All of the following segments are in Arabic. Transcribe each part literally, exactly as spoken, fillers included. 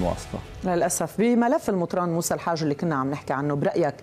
مواصلة للأسف. بملف المطران موسى الحاج اللي كنا عم نحكي عنه، برأيك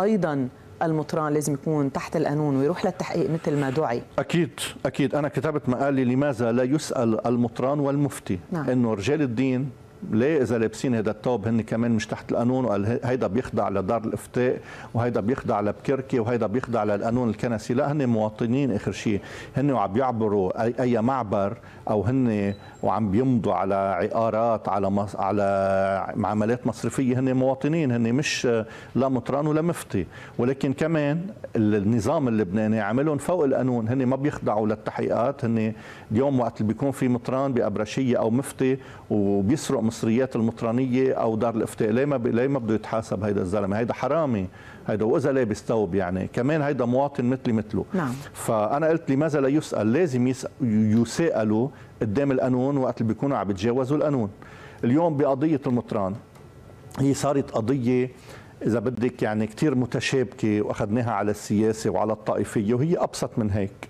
أيضا المطران لازم يكون تحت القانون ويروح للتحقيق مثل ما دعي؟ أكيد أكيد. أنا كتبت مقالي لماذا لا يسأل المطران والمفتي. نعم. إنه رجال الدين ليه إذا لابسين هذا الثوب هن كمان مش تحت القانون؟ وقال هيدا بيخضع لدار الإفتاء وهيدا بيخضع لبكركي وهيدا بيخضع للقانون الكنسي. لا، هن مواطنين آخر شيء، هن وعم بيعبروا أي, أي معبر، أو هن وعم بيمضوا على عقارات، على مص... على عمليات مصرفية. هن مواطنين، هن مش لا مطران ولا مفتي. ولكن كمان النظام اللبناني عاملهم فوق القانون، هن ما بيخضعوا للتحقيقات. هن اليوم وقت اللي بيكون في مطران بأبرشية أو مفتي وبيسرق مصريات المطرانيه او دار الافتاء، ليه ما ب... ليه ما بده يتحاسب هيدا الزلمه؟ هيدا حرامي هيدا، واذا لابس ثوب يعني كمان هيدا مواطن مثلي مثله. نعم. فانا قلت لماذا لا يسال؟ لازم يس... يسالوا قدام القانون وقت اللي بيكونوا عم بيتجاوزوا القانون. اليوم بقضيه المطران هي صارت قضيه اذا بدك يعني كثير متشابكه، واخذناها على السياسه وعلى الطائفيه، وهي ابسط من هيك.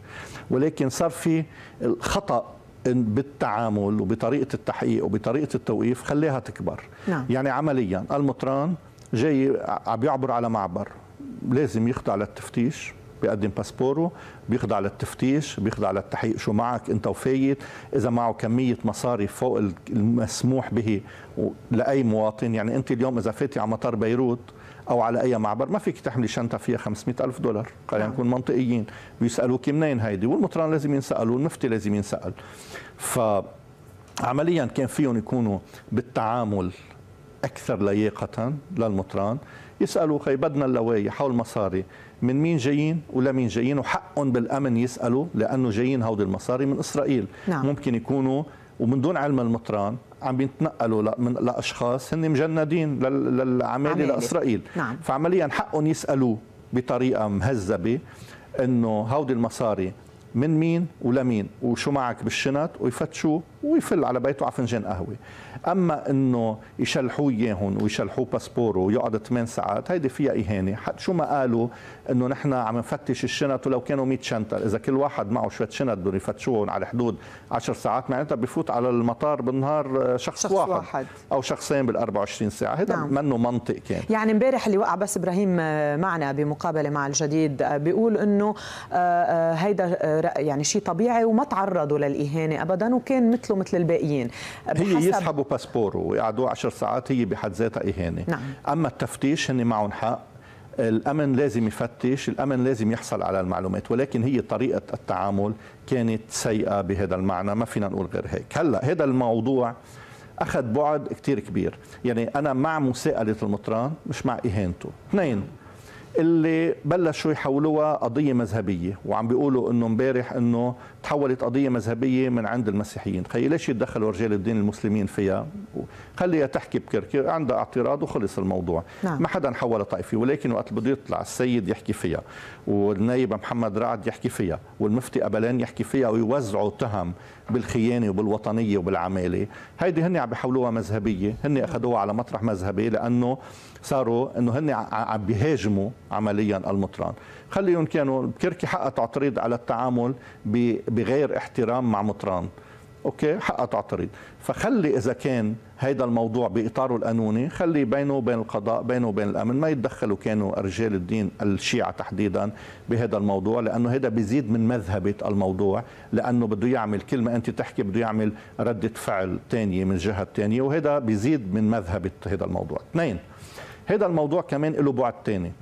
ولكن صار في الخطا بالتعامل وبطريقة التحقيق وبطريقة التوقيف خليها تكبر. نعم. يعني عمليا المطران جاي عم يعبر على معبر، لازم يخضع للتفتيش، بيقدم باسبوره، بيخضع للتفتيش، بيخضع للتحقيق، شو معك انت وفايت، اذا معه كميه مصاري فوق المسموح به لاي مواطن. يعني انت اليوم اذا فاتي على مطار بيروت او على اي معبر ما فيك تحملي شنطه فيها خمسمئة ألف دولار، خلينا يعني نكون منطقيين. بيسالوك منين هيدي، والمطران لازم ينسال والمفتي لازم ينسال. فعمليا كان فيهم يكونوا بالتعامل اكثر لياقه للمطران، يسالوا خي بدنا اللوايح حول مصاري من مين جايين ولا مين جايين، وحقهم بالامن يسالوا لانه جايين هودي المصاري من اسرائيل. نعم. ممكن يكونوا ومن دون علم المطران عم بيتنقلوا لاشخاص هن مجندين للعماله لاسرائيل. نعم. فعمليا حقهم يسالوا بطريقه مهذبه انه هودي المصاري من مين ولمين وشو معك بالشنط، ويفتشوا ويفل على بيته على فنجان قهوه. اما انه يشلحوه اياهم ويشلحوه باسبوره ويقعد ثمان ساعات، هيدي فيها اهانه. حتى شو ما قالوا انه نحن عم نفتش الشنط ولو كانوا مئة شنطه، اذا كل واحد معه شويه شنط بدهم يفتشوهم على حدود عشر ساعات، معناتها بفوت على المطار بالنهار شخص, شخص واحد, واحد او شخصين بال أربعة وعشرين ساعه. هذا منه منطق كان. يعني امبارح اللي وقع بس ابراهيم معنا بمقابله مع الجديد بيقول انه هيدا يعني شيء طبيعي وما تعرضوا للاهانه ابدا، وكان مثله مثل الباقيين. هي يسحبوا باسبوره ويقعدوا عشر ساعات، هي بحد ذاتها اهانه. نعم. اما التفتيش هن معهم حق، الامن لازم يفتش، الامن لازم يحصل على المعلومات، ولكن هي طريقه التعامل كانت سيئه بهذا المعنى، ما فينا نقول غير هيك. هلا هذا الموضوع اخذ بعد كثير كبير، يعني انا مع مساءله المطران مش مع اهانته. اثنين اللي بلشوا يحولوها قضيه مذهبيه، وعم بيقولوا انه امبارح انه تحولت قضيه مذهبيه من عند المسيحيين. تخيل ليش يتدخلوا رجال الدين المسلمين فيها؟ خليها تحكي بكركي، عندها اعتراض وخلص الموضوع. نعم. ما حدا حولها طائفي، ولكن وقت بده يطلع السيد يحكي فيها والنايب محمد رعد يحكي فيها والمفتي قبلان يحكي فيها ويوزعوا تهم بالخيانه وبالوطنيه وبالعماله، هيدي هن عم بيحولوها مذهبيه، هن اخذوها على مطرح مذهبي لانه صاروا انه هن عم بيهاجموا عمليا المطران. خليهم كانوا بكركي حقها تعترض على التعامل بغير احترام مع مطران، اوكي حقها تعترض، فخلي اذا كان هيدا الموضوع باطاره القانوني خلي بينه وبين القضاء، بينه وبين الامن، ما يتدخلوا كانوا رجال الدين الشيعة تحديدا بهذا الموضوع، لانه هذا بيزيد من مذهبة الموضوع، لانه بده يعمل كل ما انت تحكي بده يعمل ردة فعل ثانية من جهة ثانية، وهذا بيزيد من مذهبة هذا الموضوع. اثنين هذا الموضوع كمان له بعد ثاني.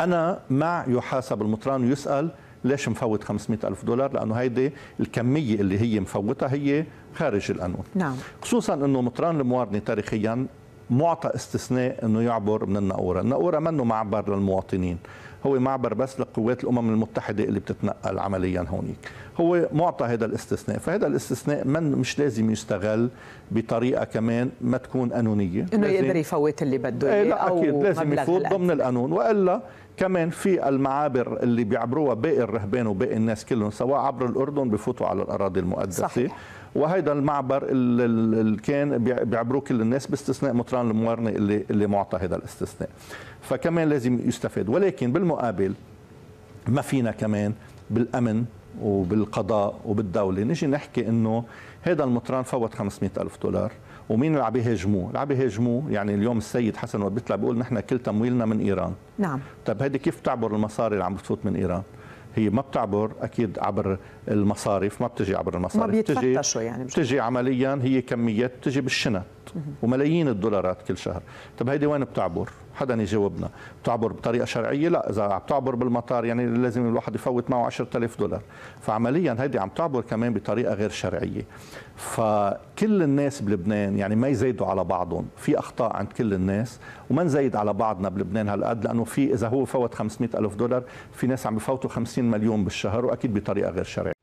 أنا مع يحاسب المطران ويسأل ليش مفوت خمسمئة ألف دولار، لأنه هيدي الكمية اللي هي مفوتها هي خارج القانون. نعم. خصوصا أنه مطران الموارنة تاريخيا معطى استثناء أنه يعبر من النقورة. النقورة منه معبر للمواطنين، هو معبر بس لقوات الأمم المتحدة اللي بتتنقل عمليا هونيك، هو معطى هذا الاستثناء. فهذا الاستثناء من مش لازم يستغل بطريقة كمان ما تكون قانونية، إنه يقدر يفوت اللي بده إياه. لا أكيد لازم يفوت ضمن القانون، وإلا كمان في المعابر اللي بيعبروها باقي الرهبان وباقي الناس كلهم سواء عبر الأردن بفوتوا على الأراضي المقدسة. صحيح. وهيدا المعبر اللي كان بيعبروه كل الناس باستثناء مطران الموارنة اللي اللي معطى هذا الاستثناء، فكمان لازم يستفاد. ولكن بالمقابل ما فينا كمان بالأمن وبالقضاء وبالدولة نجي نحكي إنه هذا المطران فوت خمسمئة ألف دولار، ومين اللي عم يهاجموه؟ اللي عم يهاجموه يعني اليوم السيد حسن وقت بيطلع بيقول نحن كل تمويلنا من إيران. نعم. طب هذه كيف تعبر المصاري اللي عم بتفوت من إيران؟ هي ما بتعبر اكيد عبر المصاريف، ما بتجي عبر المصاريف، ما بيتفتشوا يعني، بتجي عمليا هي كميات بتجي بالشنط وملايين الدولارات كل شهر. طب هيدي وين بتعبر؟ حدا يجاوبنا. بتعبر بطريقه شرعيه؟ لا، اذا عم تعبر بالمطار يعني لازم الواحد يفوت معه عشرة آلاف دولار، فعمليا هيدي عم تعبر كمان بطريقه غير شرعيه. فكل الناس بلبنان يعني ما يزيدوا على بعضهم، في اخطاء عند كل الناس وما نزيد على بعضنا بلبنان هالقد، لانه في اذا هو فوت خمسمئة ألف دولار في ناس عم بفوتوا خمسين مليون بالشهر واكيد بطريقه غير شرعيه.